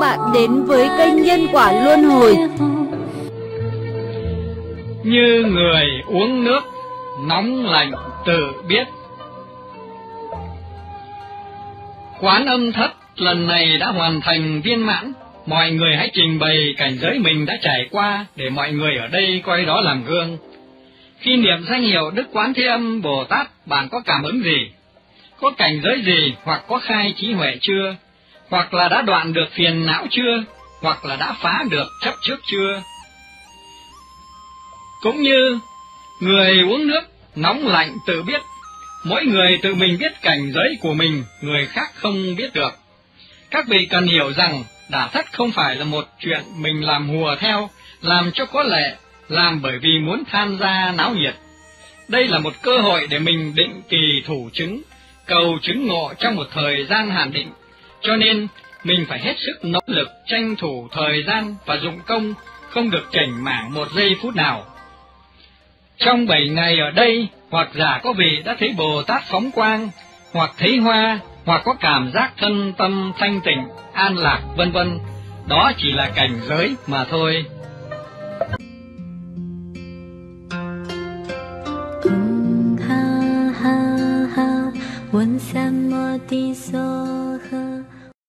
bạn đến với kênh Nhân Quả Luân Hồi. Như người uống nước nóng lạnh tự biết. Quán âm thất lần này đã hoàn thành viên mãn. Mọi người hãy trình bày cảnh giới mình đã trải qua để mọi người ở đây coi đó làm gương. Khi niệm danh hiệu Đức Quán Thế Âm Bồ Tát, bạn có cảm ứng gì? Có cảnh giới gì, hoặc có khai trí huệ chưa? Hoặc là đã đoạn được phiền não chưa? Hoặc là đã phá được chấp trước chưa? Cũng như người uống nước nóng lạnh tự biết, mỗi người tự mình biết cảnh giới của mình, người khác không biết được. Các vị cần hiểu rằng đả thất không phải là một chuyện mình làm hùa theo, làm cho có lệ, làm bởi vì muốn tham gia náo nhiệt. Đây là một cơ hội để mình định kỳ thủ chứng, cầu chứng ngộ trong một thời gian hạn định, cho nên mình phải hết sức nỗ lực tranh thủ thời gian và dụng công, không được chểnh mảng một giây phút nào. Trong 7 ngày ở đây, hoặc giả có vị đã thấy Bồ Tát phóng quang, hoặc thấy hoa, hoặc có cảm giác thân tâm thanh tịnh, an lạc, vân vân. Đó chỉ là cảnh giới mà thôi. Hãy subscribe cho kênh Nhân Quả Luân Hồi.